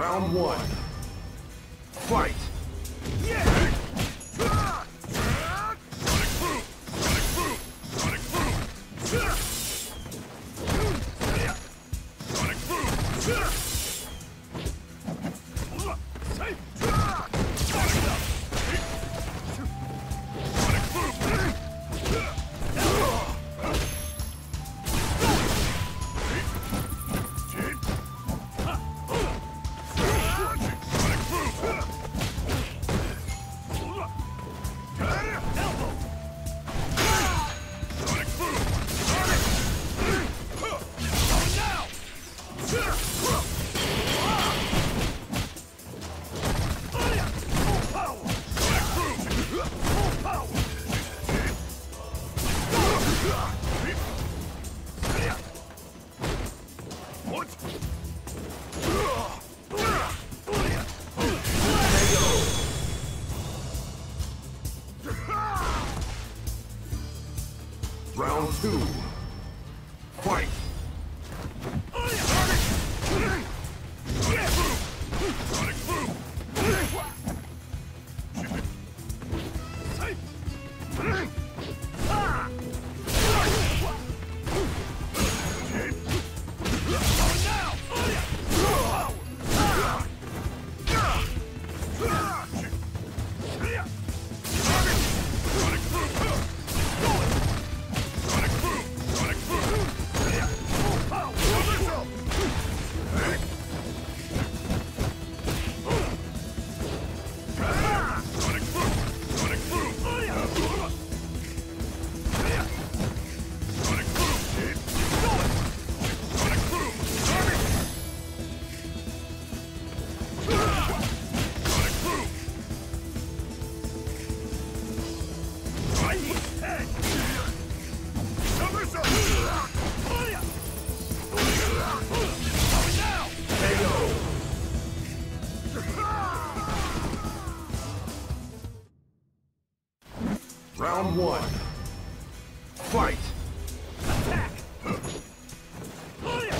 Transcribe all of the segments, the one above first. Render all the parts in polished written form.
Round one. Fight! Yeah! Round two. Fight! Round one. Fight! Attack! Round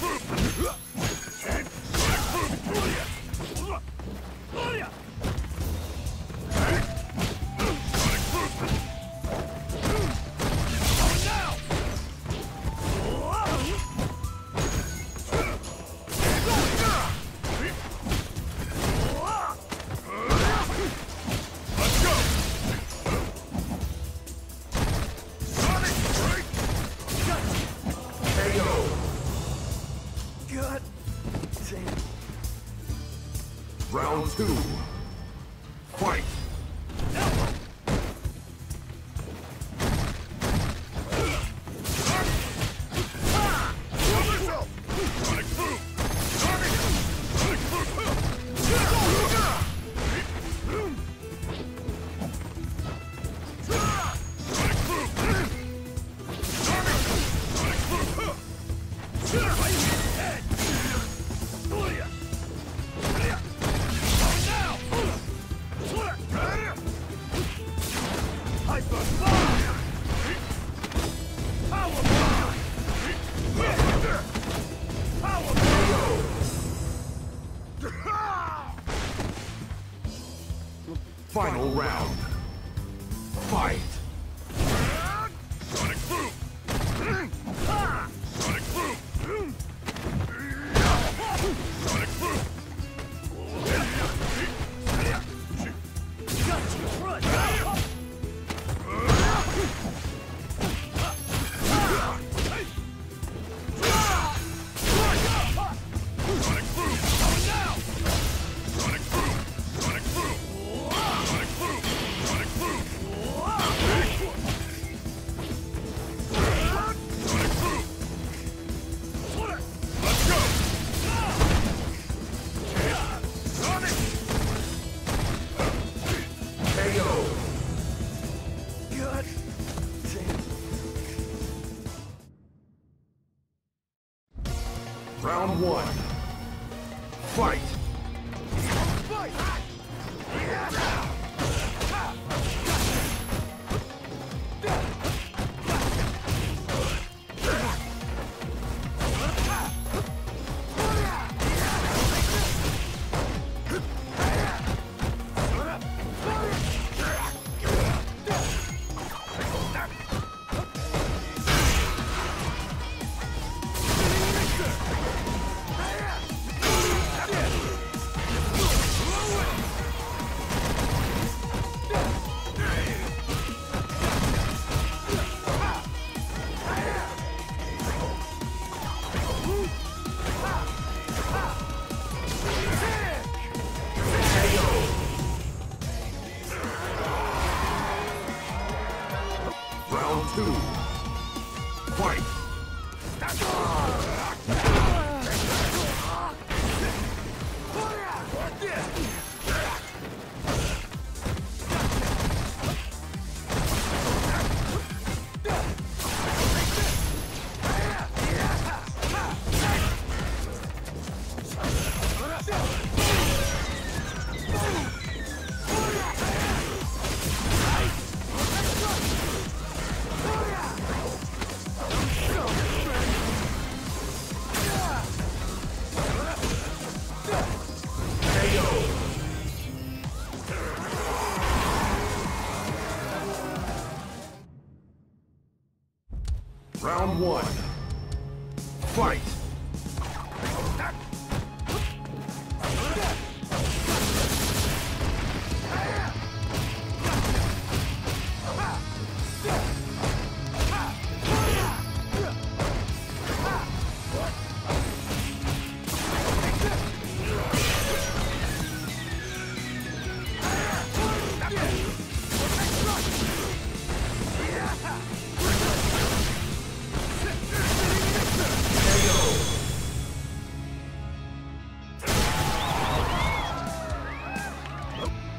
two. Fight! Final round. Fight! Sonic Boom! Sonic Boom! Sonic Boom! Got you, front! Sonic Boom! Now! Sonic Boom! Sonic Boom! Round one. Fight! Fight!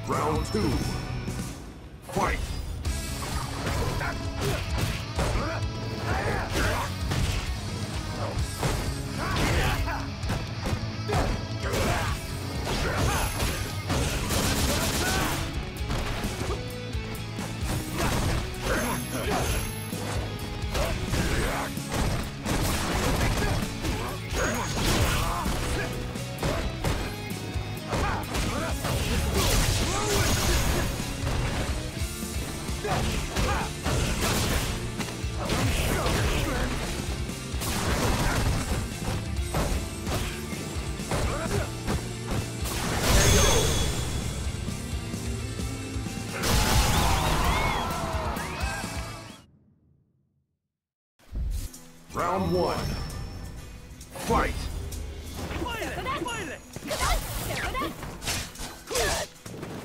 Round two. Fight! Round one. Fight! Round two. Fight!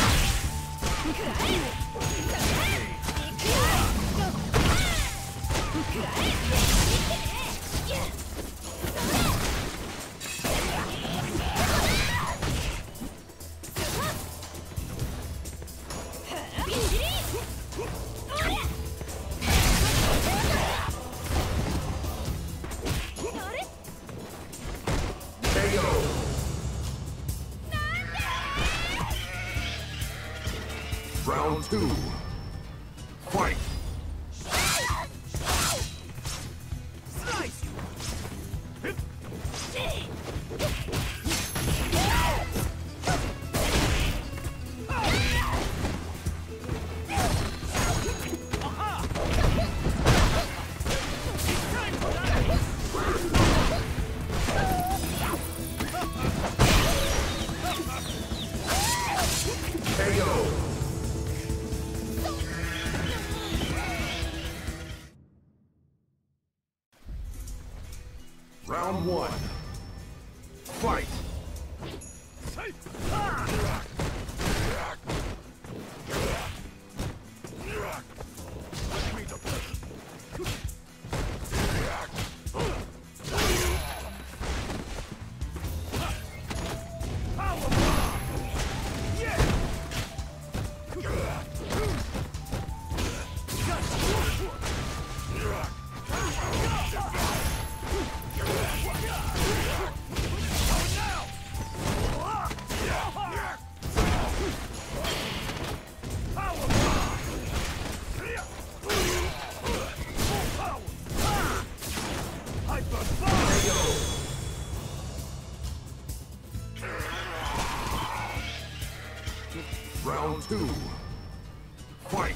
Round one. Fight! Round two. Fight! Round one. Fight! Round two. Fight!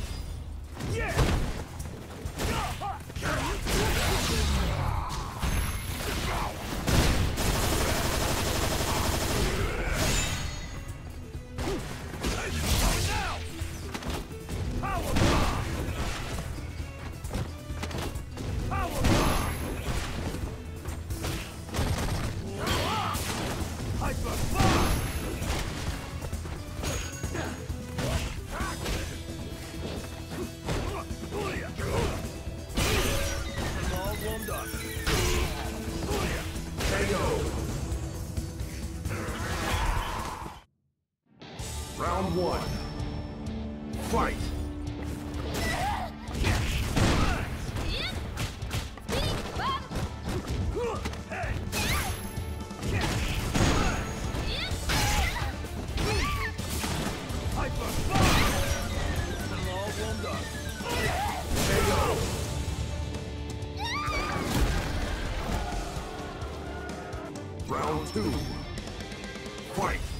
Round one. Fight! Round two. Fight! Final round. Fight!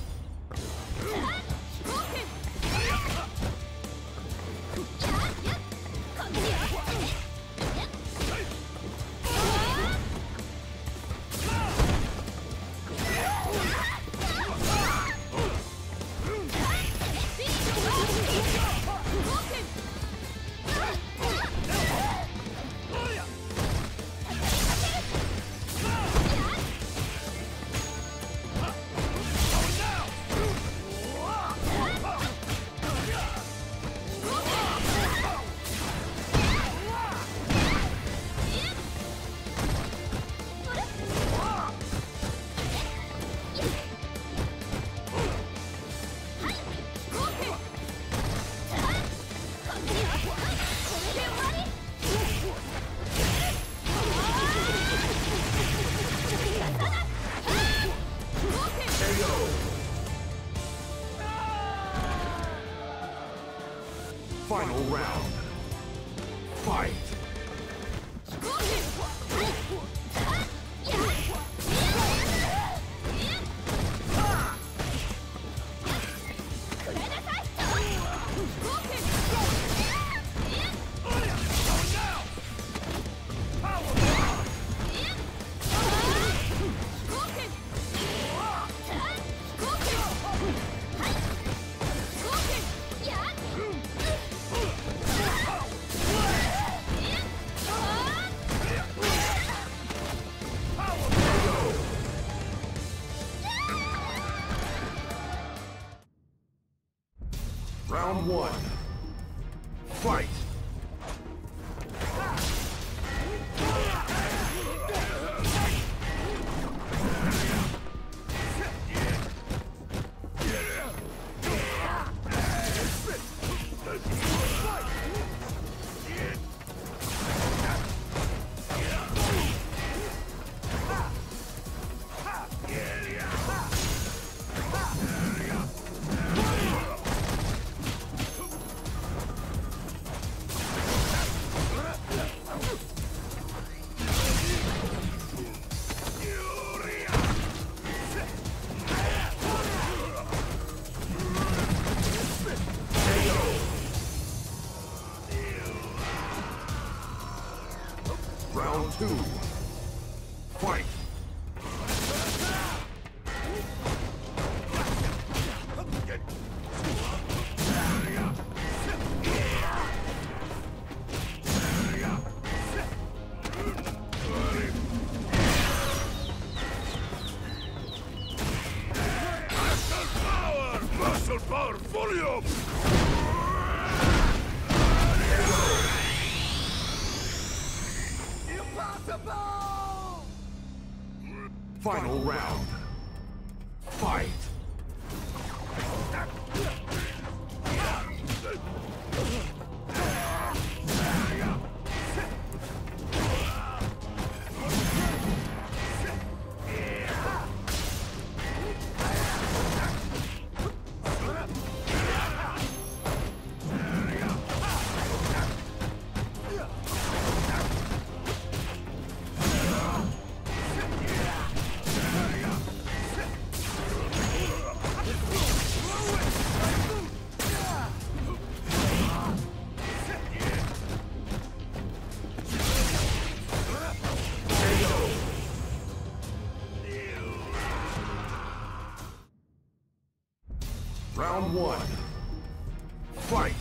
Round one. Fight! Round two. Fight! Muscle power! Volume! Final round. Fight! Round one. Fight!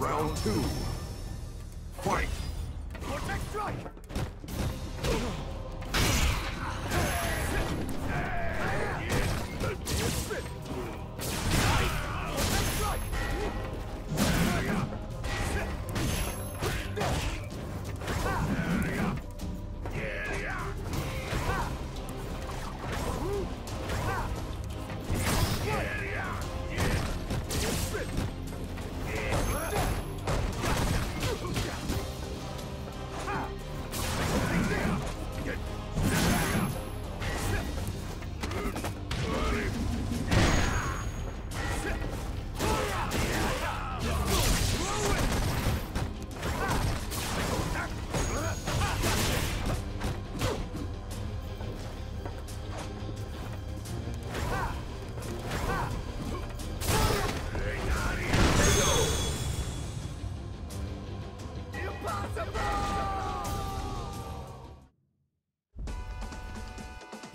Round two. Fight! Vortex strike!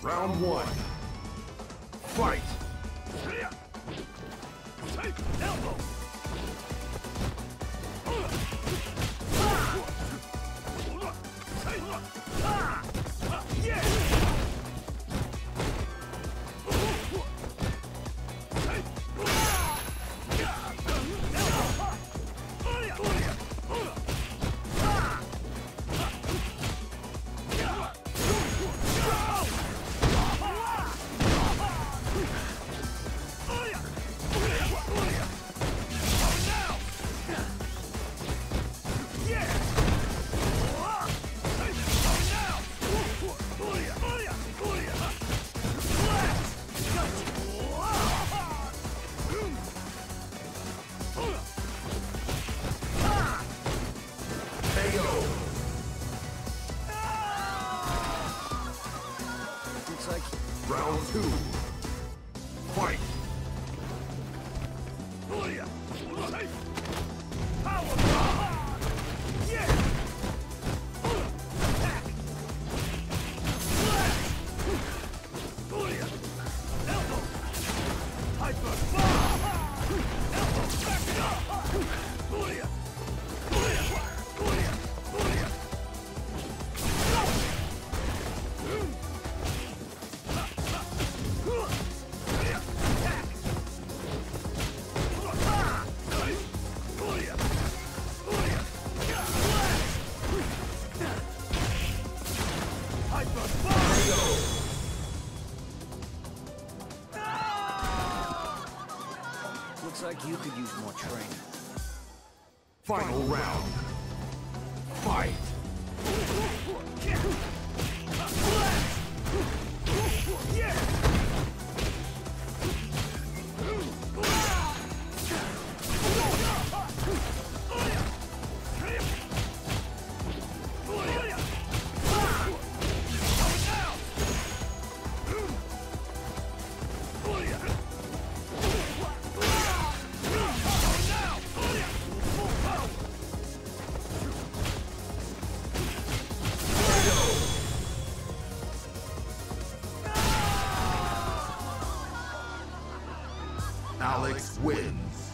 Round one. Fight! Take elbow! Round two. Fight! Looks like you could use more training. Final round. Fight! Alex wins.